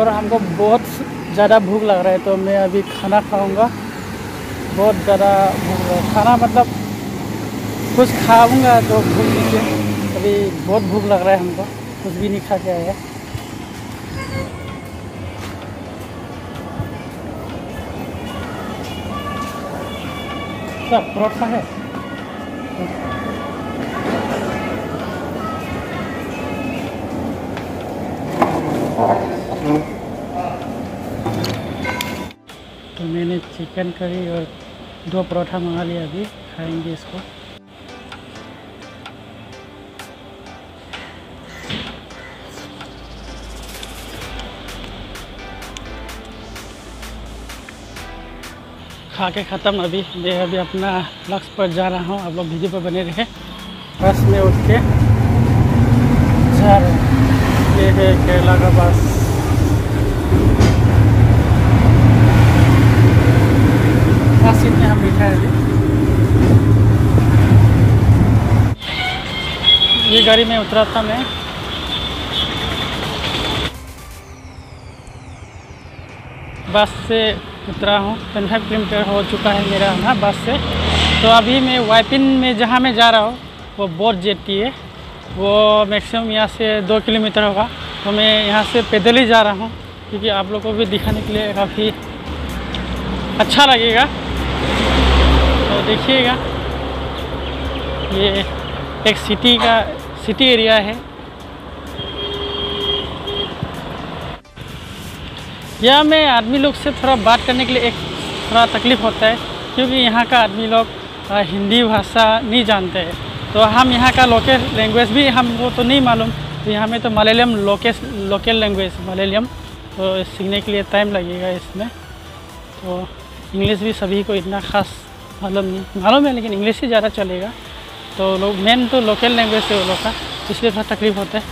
और हमको बहुत ज़्यादा भूख लग रहा है, तो मैं अभी खाना खाऊंगा। बहुत ज़्यादा भूख लग रहा है, खाना मतलब कुछ खाऊंगा तो भूख नहीं है। अभी बहुत भूख लग रहा है, हमको कुछ भी नहीं खा के आया। सब परोठा है, तो मैंने चिकन करी और 2 परोठा मंगा लिया। अभी खाएंगे इसको। खा के ख़त्म। अभी मैं अपना लक्ष्य पर जा रहा हूँ। आप लोग वीडियो पर बने रहे। बस में उठ के जा रहे हैं। ये है केरला का बस। सीट में हम बैठे हैं अभी। ये गाड़ी में उतरा था मैं। बस से उतरा हूँ। 15 किलोमीटर हो चुका है मेरा ना बस से। तो अभी मैं वाइपिन में जहाँ मैं जा रहा हूँ वो बोर्ड जेटी है। वो मैक्सिमम यहाँ से 2 किलोमीटर होगा। तो मैं यहाँ से पैदल ही जा रहा हूँ, क्योंकि आप लोगों को भी दिखाने के लिए काफ़ी अच्छा लगेगा। तो देखिएगा, ये एक सिटी एरिया है। यह में आदमी लोग से थोड़ा बात करने के लिए एक थोड़ा तकलीफ़ होता है, क्योंकि यहाँ का आदमी लोग हिंदी भाषा नहीं जानते हैं। तो हम यहाँ का लोकल लैंग्वेज भी हमको तो नहीं मालूम। तो यहाँ में तो मलयालम लोकल लैंग्वेज मलयालम तो सीखने के लिए टाइम लगेगा इसमें। तो इंग्लिश भी सभी को इतना ख़ास मालूम नहीं, मालूम है लेकिन इंग्लिश ही ज़्यादा चलेगा। तो लोग मेन तो लोकल लैंग्वेज है वो लोग का, इसलिए थोड़ा तकलीफ होता है।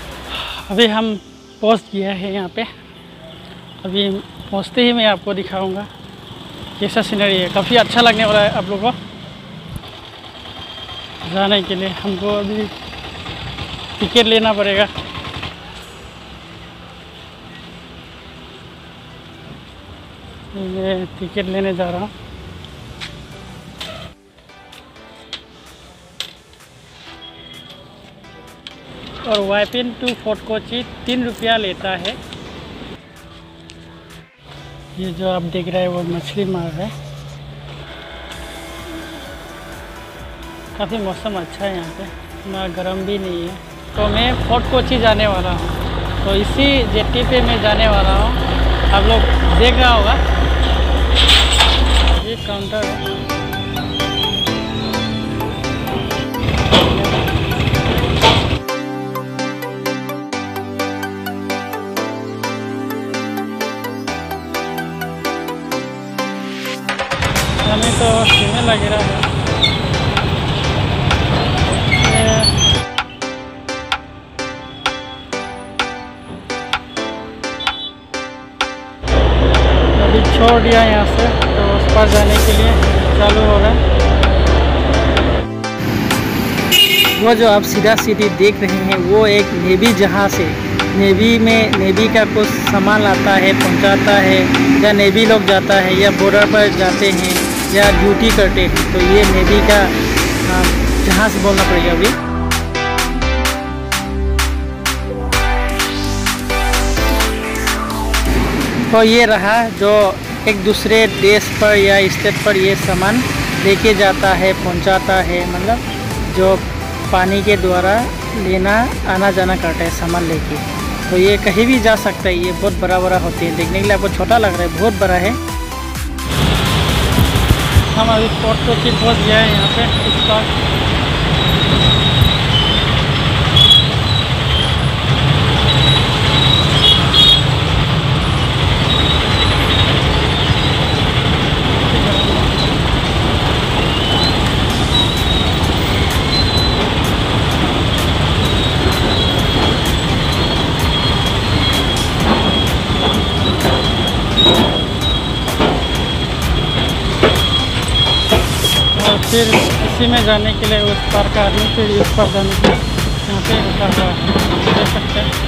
अभी हम पहुंच गया है यहाँ पे। अभी पहुंचते ही मैं आपको दिखाऊंगा कैसा सीनरी है। काफ़ी अच्छा लगने वाला है आप लोगों को जाने के लिए। हमको अभी टिकट लेना पड़ेगा। मैं टिकट लेने जा रहा हूँ। और वाइपिन टू फोर्ट कोची 3 रुपया लेता है। ये जो आप देख रहे हैं वो मछली मार रहा है। काफ़ी मौसम अच्छा है यहाँ पे, ना गर्म भी नहीं है। तो मैं फोर्ट कोची जाने वाला हूँ। तो इसी जेटी पे मैं जाने वाला हूँ। आप लोग देख रहा होगा ये काउंटर है। हमें तो सीने लग रहा है। छोड़ दिया यहाँ से, तो उस पर जाने के लिए चालू हो रहा है। वो जो आप सीधा सीधी देख रहे हैं वो एक नेवी जहाज़ है। नेवी में नेवी का कुछ सामान आता है, पहुँचाता है, या नेवी लोग जाता है, या बॉर्डर पर जाते हैं, या ड्यूटी करते हैं। तो ये नेवी का जहाज़ बोलना पड़ेगा अभी। तो ये रहा जो एक दूसरे देश पर या स्टेट पर ये सामान लेके जाता है, पहुंचाता है। मतलब जो पानी के द्वारा लेना आना जाना करता है सामान लेके। तो ये कहीं भी जा सकता है। ये बहुत बड़ा होते हैं, देखने के लिए आपको छोटा लग रहा है, बहुत बड़ा है। हम अभी फोर्ट कोची पहुँच गया है। यहाँ पे इसका फिर इसी में जाने के लिए उस पार का आदमी, फिर इस पार जाने के लिए यहाँ पे रुका हुआ है, देख सकते हैं।